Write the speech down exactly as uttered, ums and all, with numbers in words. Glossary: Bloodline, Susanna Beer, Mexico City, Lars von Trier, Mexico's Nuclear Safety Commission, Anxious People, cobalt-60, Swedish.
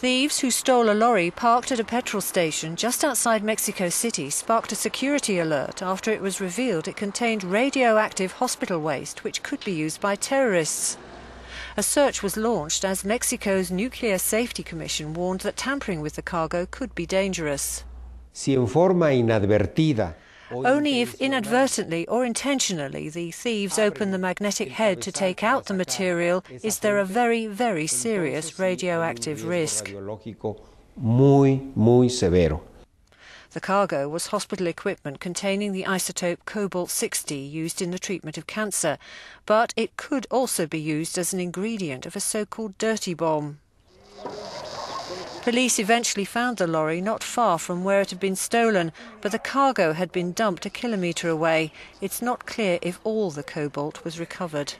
Thieves who stole a lorry parked at a petrol station just outside Mexico City sparked a security alert after it was revealed it contained radioactive hospital waste which could be used by terrorists. A search was launched as Mexico's Nuclear Safety Commission warned that tampering with the cargo could be dangerous. Si en forma inadvertida. Only if inadvertently or intentionally the thieves open the magnetic head to take out the material is there a very, very serious radioactive risk. The cargo was hospital equipment containing the isotope cobalt sixty used in the treatment of cancer, but it could also be used as an ingredient of a so-called dirty bomb. Police eventually found the lorry not far from where it had been stolen, but the cargo had been dumped a kilometre away. It's not clear if all the cobalt was recovered.